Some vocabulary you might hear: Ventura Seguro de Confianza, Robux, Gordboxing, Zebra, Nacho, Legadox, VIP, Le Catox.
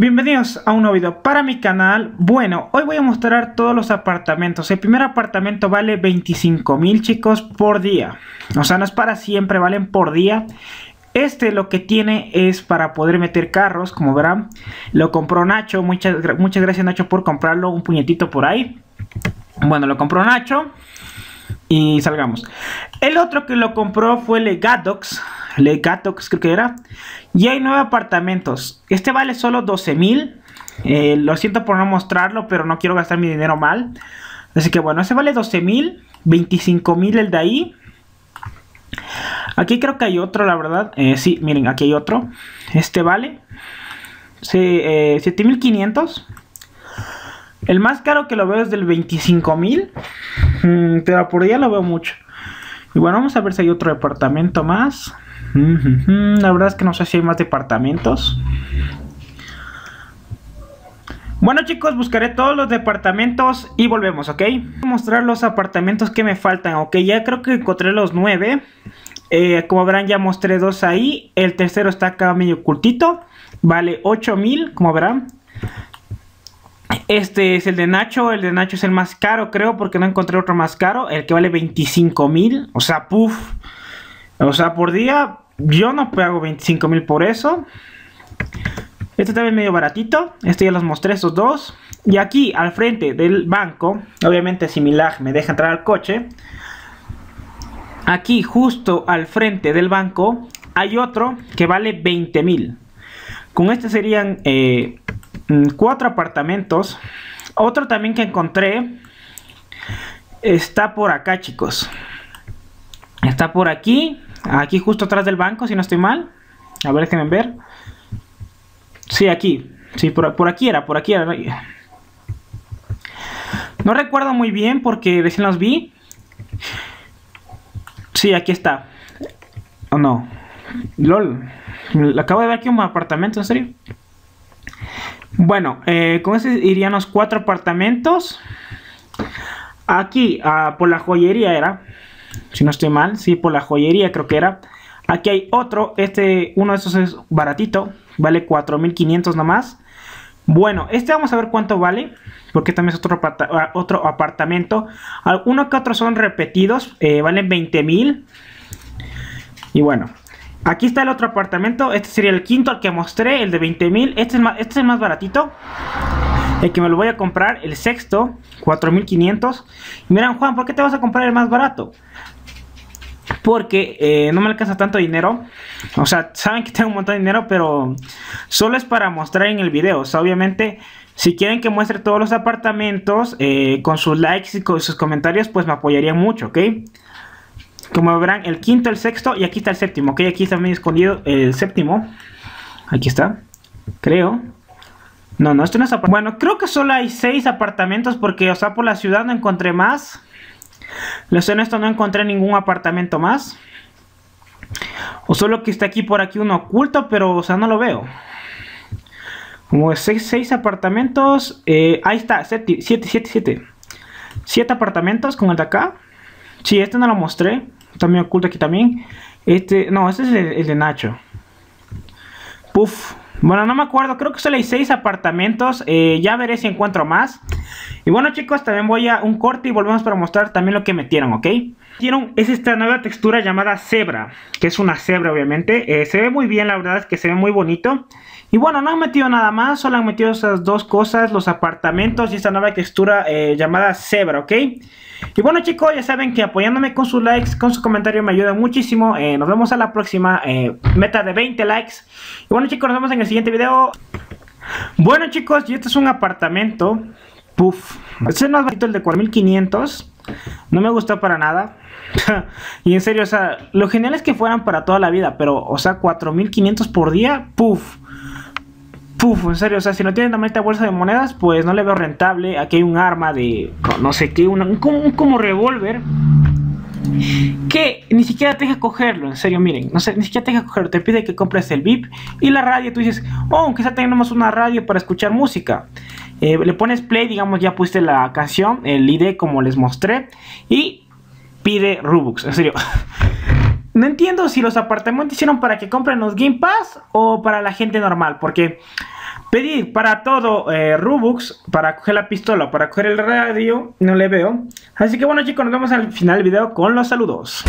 Bienvenidos a un nuevo video para mi canal. Bueno, hoy voy a mostrar todos los apartamentos. El primer apartamento vale 25.000, chicos, por día. O sea, no es para siempre, valen por día. Este lo que tiene es para poder meter carros, como verán. Lo compró Nacho, muchas gracias, Nacho, por comprarlo. Un puñetito por ahí. Bueno, lo compró Nacho. Y salgamos. El otro que lo compró fue Legadox. Le Catox creo que era. Y hay 9 apartamentos. Este vale solo 12.000. Lo siento por no mostrarlo, pero no quiero gastar mi dinero mal. Así que bueno, ese vale 12.000. 25.000 el de ahí. Aquí creo que hay otro, la verdad. Sí, miren, aquí hay otro. Este vale 7.500. El más caro que lo veo es del 25.000. Pero por día lo veo mucho. Y bueno, vamos a ver si hay otro departamento más. La verdad es que no sé si hay más departamentos. Bueno, chicos, buscaré todos los departamentos y volvemos, ¿ok? Voy a mostrar los apartamentos que me faltan, ¿ok? Ya creo que encontré los 9. Como verán, ya mostré 2 ahí. El tercero está acá medio ocultito. Vale 8.000, como verán. Este es el de Nacho. El de Nacho es el más caro, creo, porque no encontré otro más caro. El que vale 25.000. O sea, puff. O sea, por día yo no pago 25.000 por eso. Este también es medio baratito. Este ya los mostré, estos dos. Y aquí, al frente del banco, obviamente si mi lag me deja entrar al coche. Aquí, justo al frente del banco, hay otro que vale 20.000. Con este serían 4 apartamentos. Otro también que encontré está por acá, chicos. Está por aquí. Aquí justo atrás del banco, si no estoy mal. A ver, déjenme ver. Sí, aquí. Sí, por aquí era, por aquí era. No recuerdo muy bien porque recién los vi. Sí, aquí está. ¿O no? LOL. Acabo de ver aquí un apartamento, ¿en serio? Bueno, con ese irían los 4 apartamentos. Aquí, por la joyería era. Si no estoy mal, sí, por la joyería creo que era. Aquí hay otro, uno de esos es baratito. Vale 4.500 nomás. Bueno, este vamos a ver cuánto vale, porque también es otro apartamento. Algunos que otros son repetidos, valen 20.000. Y bueno, aquí está el otro apartamento. Este sería el quinto, el que mostré, el de 20.000. Este es el más baratito, el que me lo voy a comprar. El sexto, 4.500. Miran, Juan, ¿por qué te vas a comprar el más barato? Porque no me alcanza tanto dinero. O sea, saben que tengo un montón de dinero, pero solo es para mostrar en el video. O sea, obviamente, si quieren que muestre todos los apartamentos, con sus likes y con sus comentarios, pues me apoyarían mucho, ¿ok? Como verán, el quinto, el sexto y aquí está el séptimo, ¿ok? Aquí está medio escondido el séptimo. Aquí está, creo. No, esto no es apartamento. Bueno, creo que solo hay 6 apartamentos porque, o sea, por la ciudad no encontré más. Les soy honesto, no encontré ningún apartamento más. O solo que está aquí por aquí uno oculto, pero, o sea, no lo veo. Como 6 apartamentos. Ahí está, 7 apartamentos con el de acá. Sí, este no lo mostré. También oculto aquí también. No, este es el de Nacho. Puf. Bueno, no me acuerdo, creo que solo hay 6 apartamentos. Ya veré si encuentro más. Y bueno, chicos, también voy a un corte y volvemos para mostrar también lo que metieron, ¿ok? Es esta nueva textura llamada Zebra, que es una cebra, obviamente. Se ve muy bien, la verdad es que se ve muy bonito. Y bueno, no han metido nada más, solo han metido esas dos cosas, los apartamentos y esta nueva textura llamada Zebra, ¿ok? Y bueno, chicos, ya saben que apoyándome con sus likes, con sus comentarios me ayuda muchísimo. Nos vemos a la próxima meta de 20 likes. Y bueno, chicos, nos vemos en el siguiente video. Bueno, chicos, y este es un apartamento. Puff. Este es más bajito, el de 4.500. No me gustó para nada. Y en serio, o sea, lo genial es que fueran para toda la vida, pero, o sea, 4.500 por día. Puff. Puf, en serio, o sea, si no tienen la meta bolsa de monedas, pues no le veo rentable. Aquí hay un arma de, no sé qué, como revólver, que ni siquiera te deja cogerlo, en serio, miren, no sé, ni siquiera te deja cogerlo. Te pide que compres el VIP y la radio. Tú dices, oh, quizá tengamos una radio para escuchar música. Le pones play, digamos, ya pusiste la canción, el ID como les mostré, y pide Robux, en serio. No entiendo si los apartamentos hicieron para que compren los Game Pass o para la gente normal, porque Pedir para todo Robux, para coger la pistola, para coger el radio, no le veo. Así que bueno, chicos, nos vemos al final del video con los saludos.